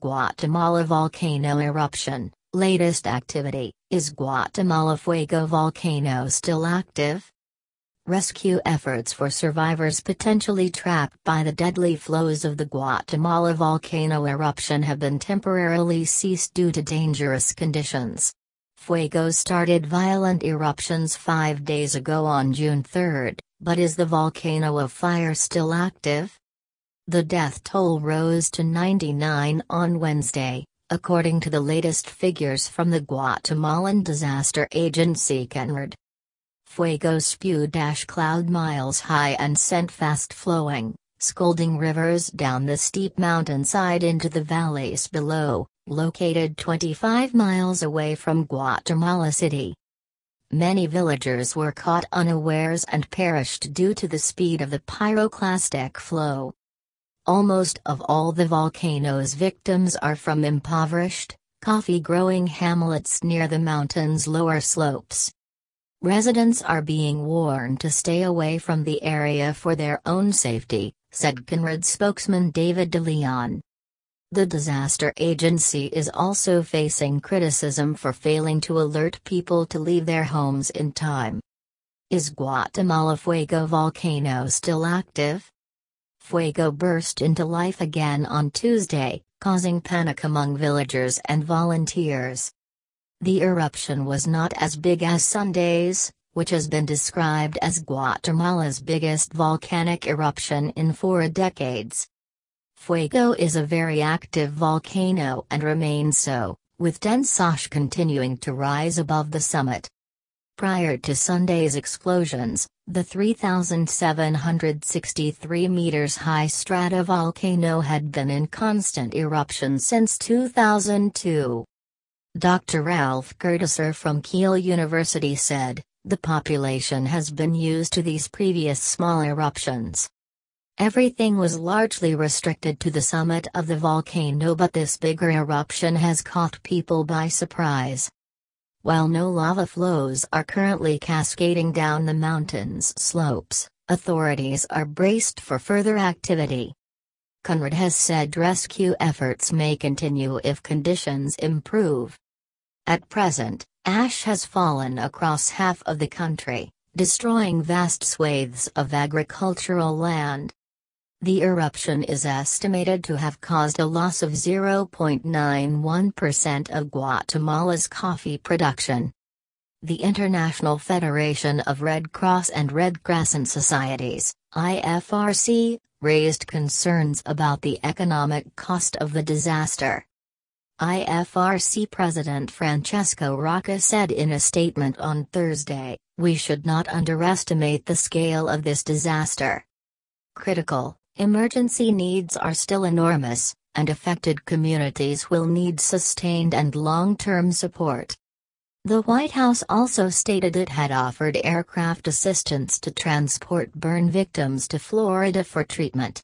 Guatemala volcano eruption. Latest activity, is Guatemala Fuego volcano still active? Rescue efforts for survivors potentially trapped by the deadly flows of the Guatemala volcano eruption have been temporarily ceased due to dangerous conditions. Fuego started violent eruptions 5 days ago on June 3, but is the volcano of fire still active? The death toll rose to 99 on Wednesday, according to the latest figures from the Guatemalan disaster agency Canard. Fuego spewed ash cloud miles high and sent fast-flowing, scalding rivers down the steep mountainside into the valleys below, located 25 miles away from Guatemala City. Many villagers were caught unawares and perished due to the speed of the pyroclastic flow. Almost of all the volcano's victims are from impoverished, coffee-growing hamlets near the mountain's lower slopes. Residents are being warned to stay away from the area for their own safety, said Conred spokesman David DeLeon. The disaster agency is also facing criticism for failing to alert people to leave their homes in time. Is Guatemala Fuego volcano still active? Fuego burst into life again on Tuesday, causing panic among villagers and volunteers. The eruption was not as big as Sunday's, which has been described as Guatemala's biggest volcanic eruption in 4 decades. Fuego is a very active volcano and remains so, with dense ash continuing to rise above the summit. Prior to Sunday's explosions, the 3,763 meters high stratovolcano had been in constant eruption since 2002. Dr. Ralph Curtiser from Keele University said, the population has been used to these previous small eruptions. Everything was largely restricted to the summit of the volcano, but this bigger eruption has caught people by surprise. While no lava flows are currently cascading down the mountain's slopes, authorities are braced for further activity. Conred has said rescue efforts may continue if conditions improve. At present, ash has fallen across half of the country, destroying vast swathes of agricultural land. The eruption is estimated to have caused a loss of 0.91% of Guatemala's coffee production. The International Federation of Red Cross and Red Crescent Societies, IFRC, raised concerns about the economic cost of the disaster. IFRC President Francesco Rocca said in a statement on Thursday, "We should not underestimate the scale of this disaster. Critical, emergency needs are still enormous, and affected communities will need sustained and long-term support." The White House also stated it had offered aircraft assistance to transport burn victims to Florida for treatment.